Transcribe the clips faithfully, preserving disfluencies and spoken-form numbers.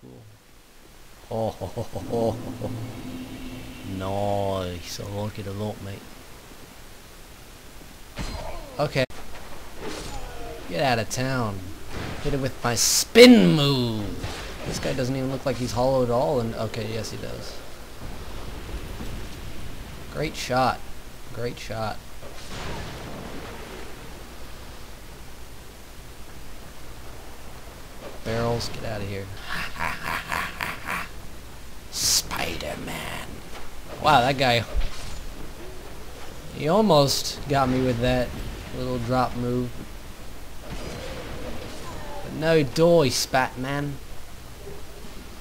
Cool. Oh, ho, ho, ho, ho, ho. Nice. I like it a lot, mate. Okay. Get out of town. Hit it with my spin move. This guy doesn't even look like he's hollow at all. And okay, yes he does. Great shot. Great shot. Barrels, get out of here. Spider-Man. Wow, that guy. He almost got me with that little drop move. But no door, he spat, man.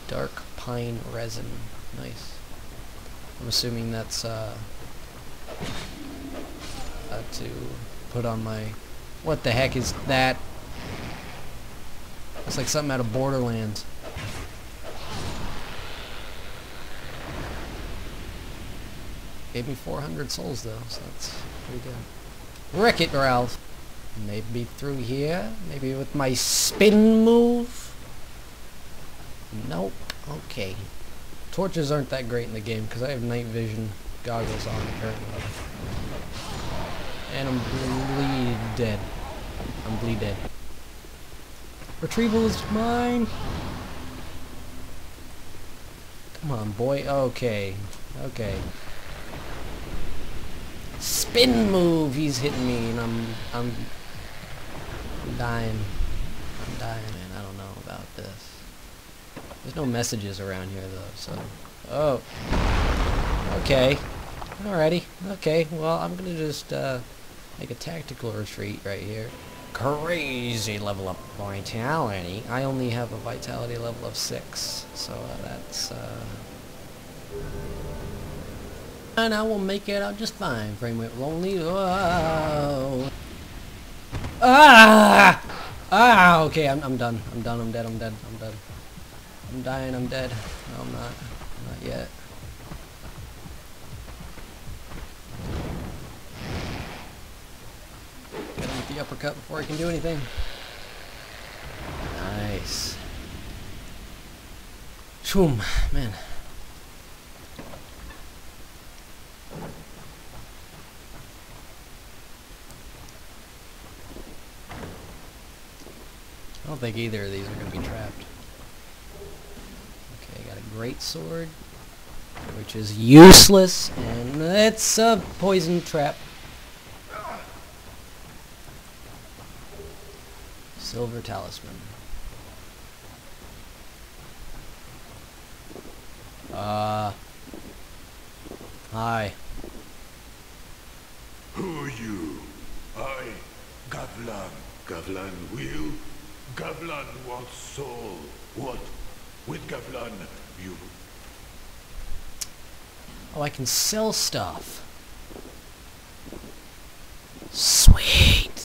Dark pine resin. Nice. I'm assuming that's uh, uh to put on my... What the heck is that? Looks like something out of Borderlands. Gave me four hundred souls though, so that's pretty good. Wreck-It Ralph. Maybe through here? Maybe with my spin move? Nope. Okay. Torches aren't that great in the game because I have night vision goggles on apparently. And I'm bleed dead. I'm bleed dead. Retrieval is mine! Come on, boy. Okay. Okay. Spin move! He's hitting me and I'm... I'm... I'm dying. I'm dying, man. I don't know about this. There's no messages around here though, so... Oh. Okay. Alrighty. Okay, well I'm gonna just uh, make a tactical retreat right here. Crazy level up vitality. I only have a vitality level of six, so uh, that's... Uh... And I will make it out just fine. Framework lonely. Oh. Ah! Ah! Okay, I'm, I'm done. I'm done. I'm dead. I'm dead. I'm dead. I'm dying, I'm dead. No, I'm not. Not yet. Get him with the uppercut before I can do anything. Nice. Shoom, man. I don't think either of these are going to be trapped. Great sword, which is useless, and it's a poison trap. Silver talisman. Uh... Hi. Who are you? I, Gavlan. Gavlan will? Gavlan wants soul. What? With Gavlan, you... Oh, I can sell stuff. Sweet!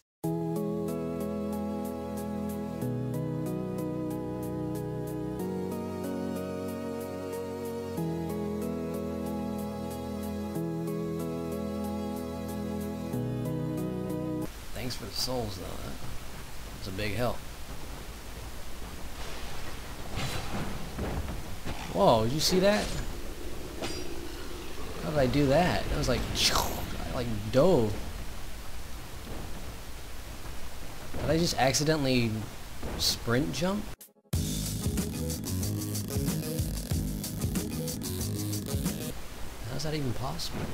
Thanks for the souls, though. It's a big help. Whoa, did you see that? How did I do that? It was like, I like dove. Did I just accidentally sprint jump? How's that even possible?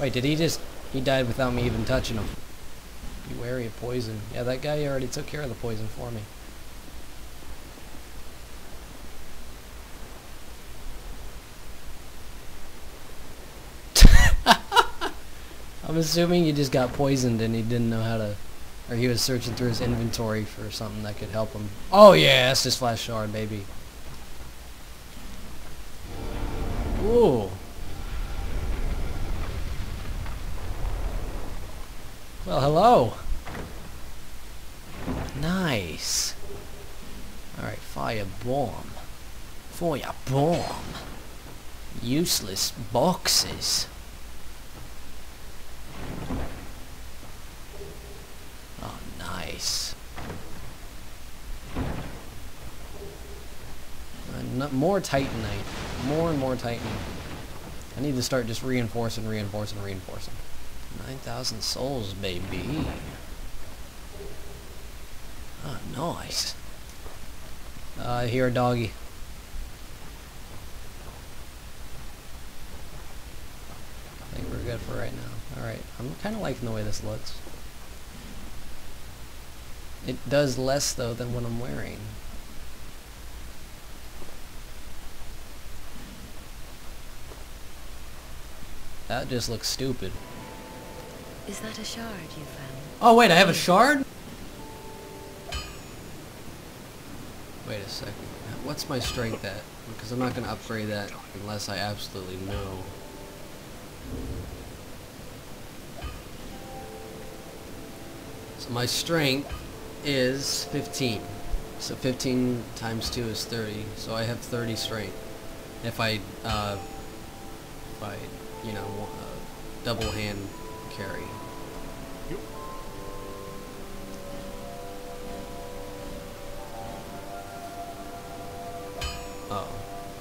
Wait, did he just, he died without me even touching him? Be wary of poison. Yeah, that guy already took care of the poison for me. I'm assuming he just got poisoned and he didn't know how to, or he was searching through his inventory for something that could help him. Oh yeah, that's just Estus Flask, baby. Ooh. Well, hello. Nice. Alright, fire bomb. Fire bomb. Useless boxes. Not, more Titanite. More and more Titan. I need to start just reinforcing, reinforcing, reinforcing. nine thousand souls, baby. Oh, nice. Uh, I hear a doggy. I think we're good for right now. Alright, I'm kind of liking the way this looks. It does less, though, than what I'm wearing. That just looks stupid. Is that a shard you found? Oh, wait, I have a shard? Wait a second. What's my strength at? Because I'm not going to upgrade that unless I absolutely know. So my strength is fifteen. So fifteen times two is thirty. So I have thirty strength. If I, uh, if I, you know, uh, double hand carry. Yep. Oh,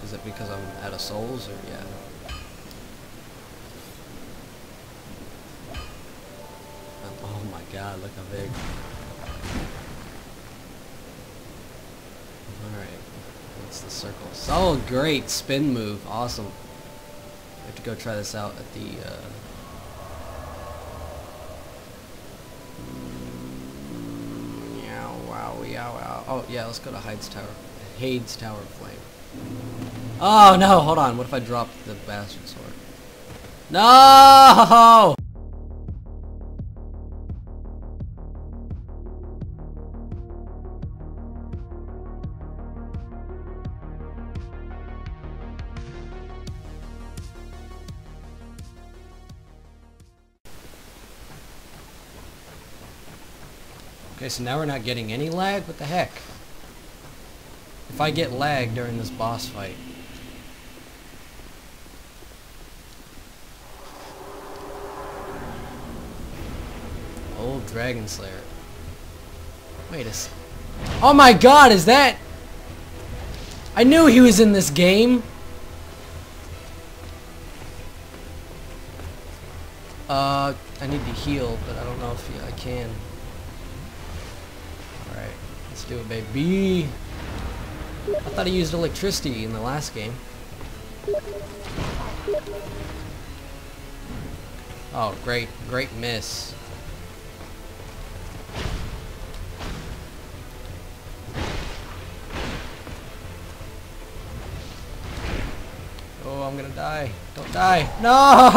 is it because I'm out of souls, or yeah? Oh my God! Look how big. All right, what's the circle? Oh, great spin move! Awesome. I have to go try this out at the. Uh, Oh, yeah, let's go to Heide's Tower. Heide's Tower Flame. Oh, no, hold on. What if I drop the bastard sword? No! Okay, so now we're not getting any lag? What the heck? If I get lag during this boss fight... Old Dragonslayer. Wait a second. Oh my God, is that... I knew he was in this game! Uh, I need to heal, but I don't know if I can. Let's do it, baby. I thought I used electricity in the last game. Oh, great, great miss. Oh, I'm gonna die. Don't die. No!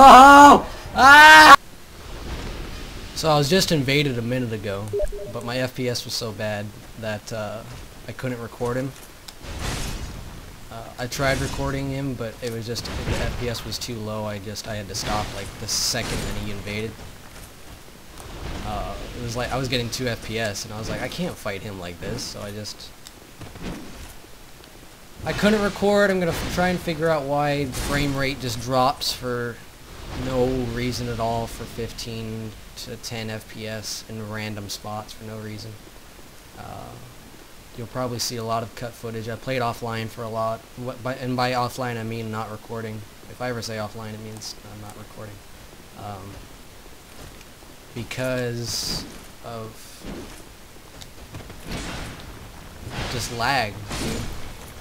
Ah! So I was just invaded a minute ago, but my F P S was so bad that uh, I couldn't record him. Uh, I tried recording him, but it was just, the F P S was too low. I just, I had to stop like the second that he invaded. Uh, it was like, I was getting two F P S, and I was like, I can't fight him like this, so I just... I couldn't record. I'm gonna try and figure out why the frame rate just drops for no reason at all for fifteen to ten F P S in random spots for no reason. Uh, you'll probably see a lot of cut footage. I played offline for a lot, what, by, and by offline I mean not recording. If I ever say offline, it means I'm not recording. Um, because of just lag, dude.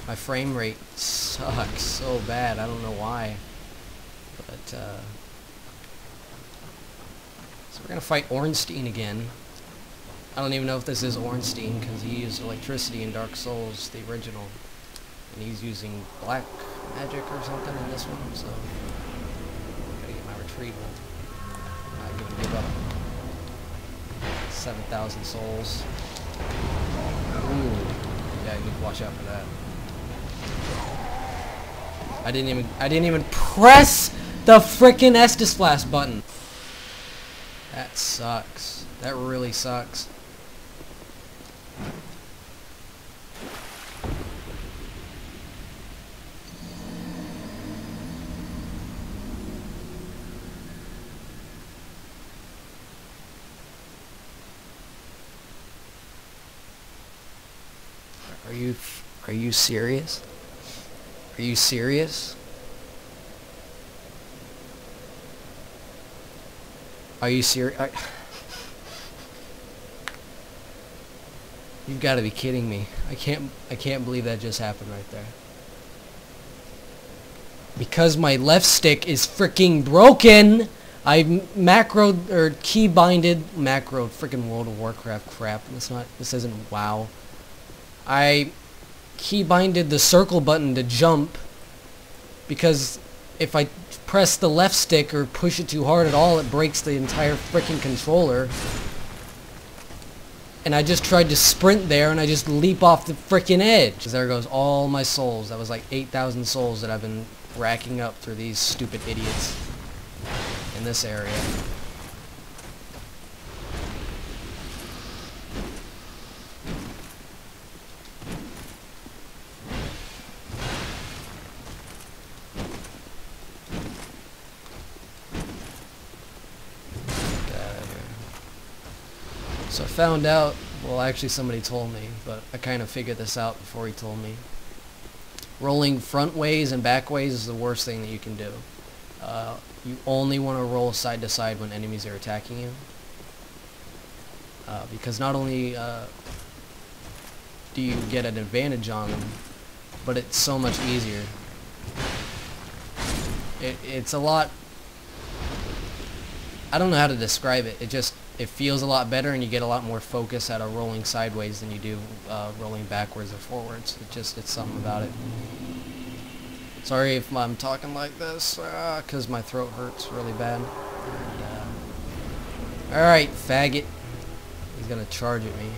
My frame rate sucks so bad. I don't know why, but uh, so we're gonna fight Ornstein again. I don't even know if this is Ornstein, because he used electricity in Dark Souls, the original. And he's using black magic or something in this one, so... Gotta get my retrieval. I'm not gonna give up. seven thousand souls. Ooh. Yeah, you need to watch out for that. I didn't even- I didn't even press the frickin' Estus Flask button! That sucks. That really sucks. Are you, are you serious? Are you serious? Are you serious? I... You've got to be kidding me. I can't I can't believe that just happened right there. Because my left stick is freaking broken, I macroed or keybinded macroed freaking World of Warcraft crap. That's not this isn't WoW. I keybinded the circle button to jump because if I press the left stick or push it too hard at all, it breaks the entire freaking controller. And I just tried to sprint there and I just leap off the freaking edge. There goes all my souls. That was like eight thousand souls that I've been racking up through these stupid idiots in this area. So I found out, well actually somebody told me, but I kind of figured this out before he told me. Rolling front ways and back ways is the worst thing that you can do. Uh, you only want to roll side to side when enemies are attacking you. Uh, because not only uh, do you get an advantage on them, but it's so much easier. It, it's a lot... I don't know how to describe it, it just... It feels a lot better and you get a lot more focus out of rolling sideways than you do uh, rolling backwards or forwards. It just, it's something about it. Sorry if I'm talking like this, uh, cause my throat hurts really bad. Uh, Alright, faggot. He's gonna charge at me.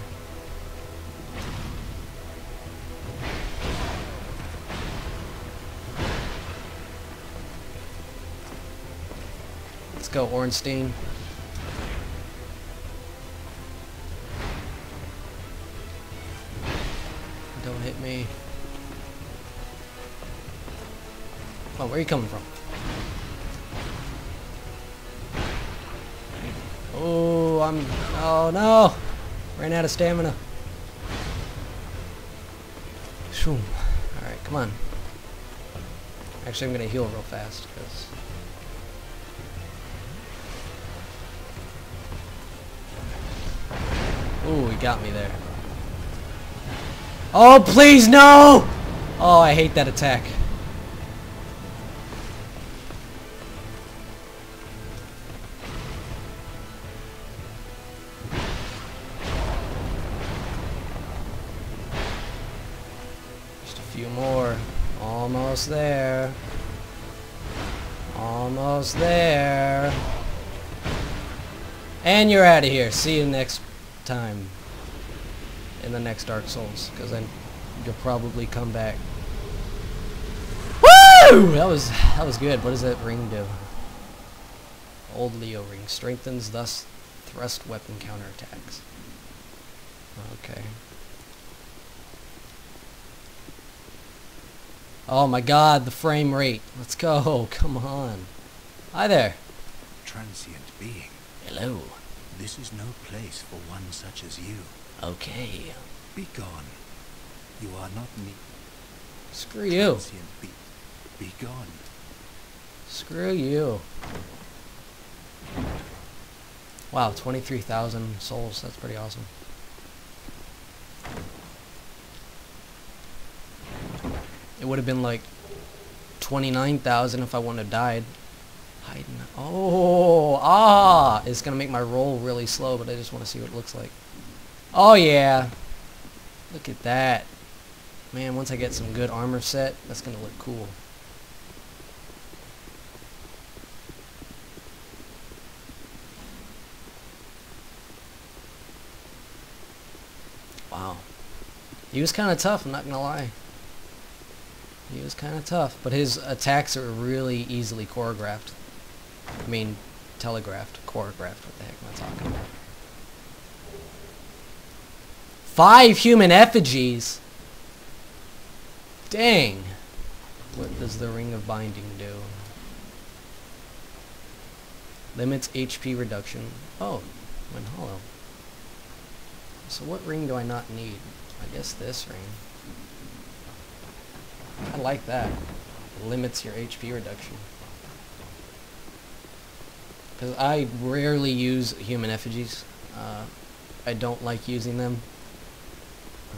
Let's go, Ornstein. Don't hit me. Oh, where are you coming from? Oh, I'm... Oh, no! Ran out of stamina. Alright, come on. Actually, I'm gonna heal real fast, because... Ooh, he got me there. Oh, please, no! Oh, I hate that attack. Just a few more. Almost there. Almost there. And you're out of here. See you next time. In the next Dark Souls, because then you'll probably come back. Woo! That was that was good. What does that ring do? Old Leo Ring strengthens thus thrust weapon counterattacks. Okay. Oh my God, the frame rate. Let's go. Come on. Hi there. Transient being. Hello. This is no place for one such as you. Okay. Be gone. You are not me. Screw you. Be, be gone. Screw you. Wow, twenty-three thousand souls. That's pretty awesome. It would have been like twenty-nine thousand if I wouldn't have died. Hiding. Oh, ah! It's going to make my roll really slow, but I just want to see what it looks like. Oh yeah, look at that. Man, once I get some good armor set, that's gonna look cool. Wow. He was kinda tough, I'm not gonna lie. He was kinda tough, but his attacks are really easily choreographed. I mean, telegraphed, choreographed, what the heck am I talking about? Five human effigies? Dang. What does the Ring of Binding do? Limits H P reduction. Oh, when hollow. So what ring do I not need? I guess this ring. I like that. It limits your H P reduction. Because I rarely use human effigies. Uh, I don't like using them.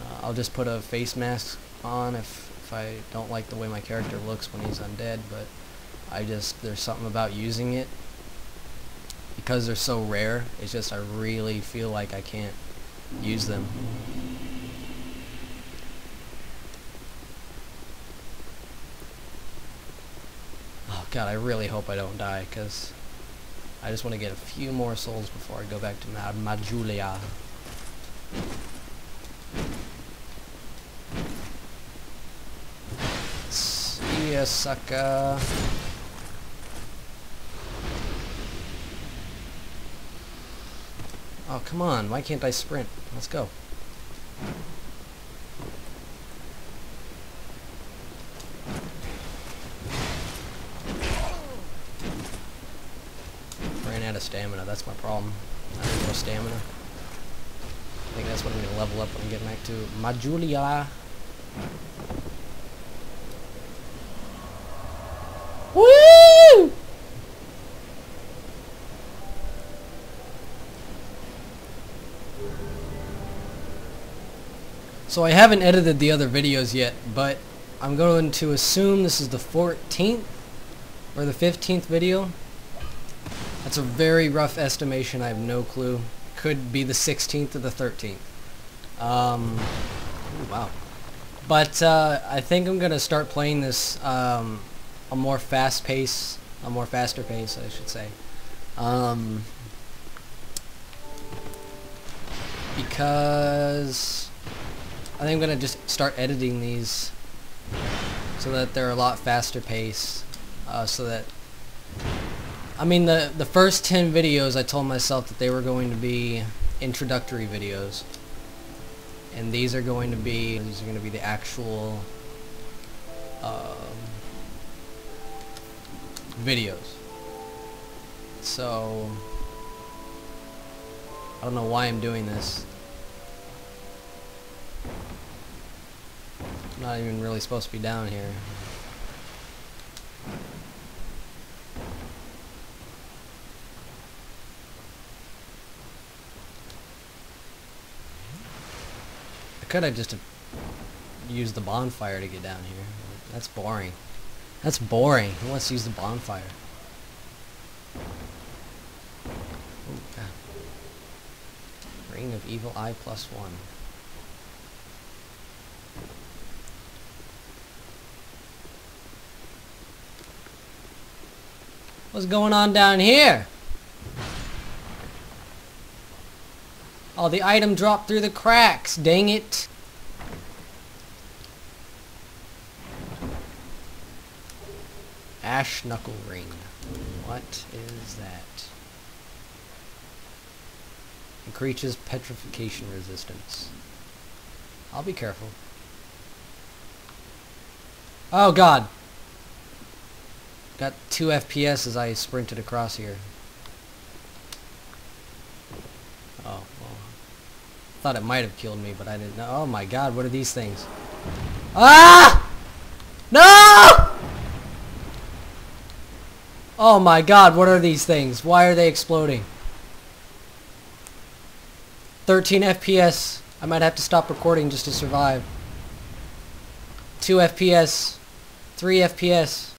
Uh, I'll just put a face mask on if, if I don't like the way my character looks when he's undead, but I just, there's something about using it. Because they're so rare, it's just I really feel like I can't use them. Oh god, I really hope I don't die, because I just want to get a few more souls before I go back to Majula. See ya, sucker. Oh, come on. Why can't I sprint? Let's go. Ran out of stamina. That's my problem. I need more stamina. I think that's what I'm going to level up when I get back to Majula. Woo! So I haven't edited the other videos yet, but I'm going to assume this is the fourteenth or the fifteenth video. That's a very rough estimation, I have no clue. Could be the sixteenth or the thirteenth. Um, ooh, wow. But uh, I think I'm going to start playing this um, a more fast pace, a more faster pace I should say. Um, because... I think I'm going to just start editing these so that they're a lot faster paced, uh, so that, I mean the, the first ten videos I told myself that they were going to be introductory videos, and these are going to be, these are going to be the actual um, videos. So, I don't know why I'm doing this. I'm not even really supposed to be down here. I could have just used the bonfire to get down here. That's boring. That's boring. Who wants to use the bonfire? Oh, God. Ring of Evil Eye plus one. What's going on down here? Oh, the item dropped through the cracks, dang it. Ash knuckle ring. What is that? Increases petrification resistance. I'll be careful. Oh god. Got two F P S as I sprinted across here. Oh, well. Thought it might have killed me, but I didn't know. Oh my god, what are these things? Ah! No! Oh my god, what are these things? Why are they exploding? thirteen F P S. I might have to stop recording just to survive. two F P S. three F P S.